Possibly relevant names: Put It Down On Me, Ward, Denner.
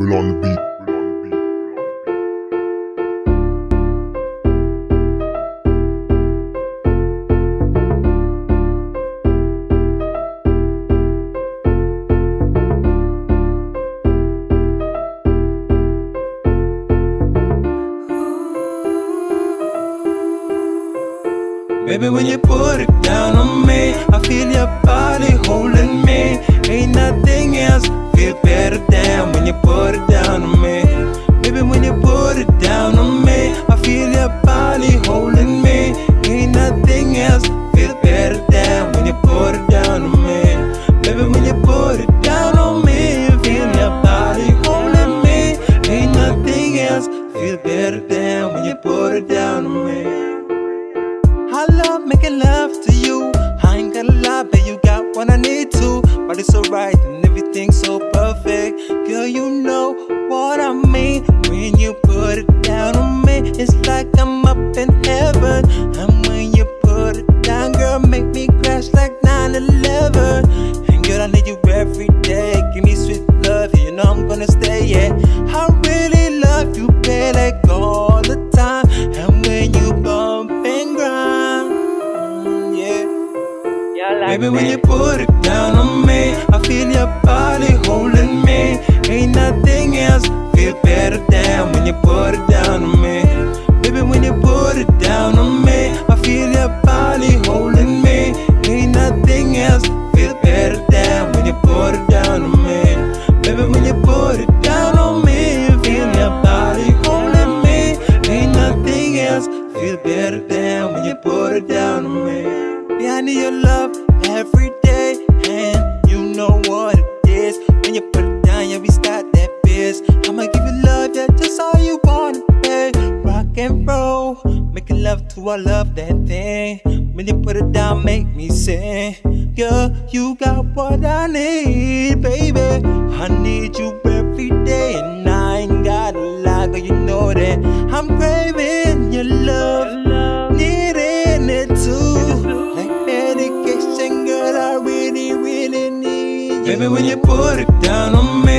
Will on the beat. Baby, when you put it down on me, I feel your body holding me. Ain't nothing else feel better than when you put it down on me. Baby, when you put it down on me, I feel your body holding me. Ain't nothing else feel better than when you put it down on me. Baby, when you put it down on me, I feel your body holding me. Ain't nothing else feel better than when you put it down on me. I love making love to you. I ain't gonna lie, but you got what I need to. But it's alright and everything's so perfect. Girl, you know what I mean. When you put it down on me, it's like I'm up in heaven. And when you put it down, girl, make me crash like 9/11. And girl, I need you every day. Give me sweet love, you know I'm gonna stay, yeah. I really love you, baby, like all the time. And when you bump and grind, baby, when you put it down on me, I feel your body holding me. Ain't nothing else feel better than when you put it down on me. Baby, when you put it down on me, I feel your body holding me. Ain't nothing else feel better than when you put it down on me. Baby, when you put it down on me, I feel your body holding me. Ain't nothing else feel better than when you put it down on me. Yeah, I need your love every day, and you know what it is. When you put it down, yeah, we start that biz. I'ma give you love, yeah, just all you wanna pay. Rock and roll, making love to I love that thing. When you put it down, make me sing. Girl, you got what I need, baby. I need you every day, and I ain't gotta lie, girl, you know that I'm craving your love, needing it too. Baby, when you put it down on me,